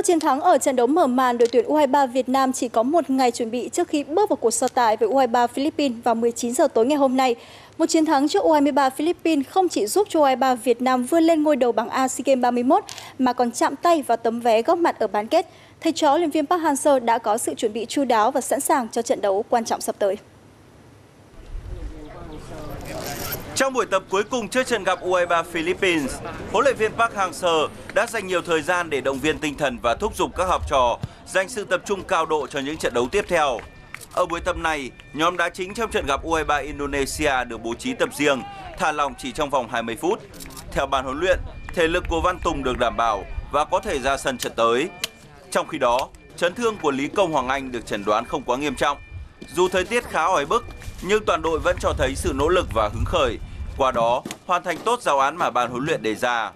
Sau chiến thắng ở trận đấu mở màn, đội tuyển U23 Việt Nam chỉ có một ngày chuẩn bị trước khi bước vào cuộc so tài với U23 Philippines vào 19 giờ tối ngày hôm nay. Một chiến thắng trước U23 Philippines không chỉ giúp cho U23 Việt Nam vươn lên ngôi đầu bảng A SEA Games 31 mà còn chạm tay vào tấm vé góp mặt ở bán kết. Thầy trò huấn luyện viên Park Hang-seo đã có sự chuẩn bị chu đáo và sẵn sàng cho trận đấu quan trọng sắp tới. Trong buổi tập cuối cùng trước trận gặp U23 Philippines, huấn luyện viên Park Hang-seo đã dành nhiều thời gian để động viên tinh thần và thúc giục các học trò dành sự tập trung cao độ cho những trận đấu tiếp theo. Ở buổi tập này, nhóm đá chính trong trận gặp U23 Indonesia được bố trí tập riêng, thả lỏng chỉ trong vòng 20 phút. Theo ban huấn luyện, thể lực của Văn Tùng được đảm bảo và có thể ra sân trận tới. Trong khi đó, chấn thương của Lý Công Hoàng Anh được chẩn đoán không quá nghiêm trọng. Dù thời tiết khá oi bức, nhưng toàn đội vẫn cho thấy sự nỗ lực và hứng khởi, qua đó hoàn thành tốt giáo án mà ban huấn luyện đề ra.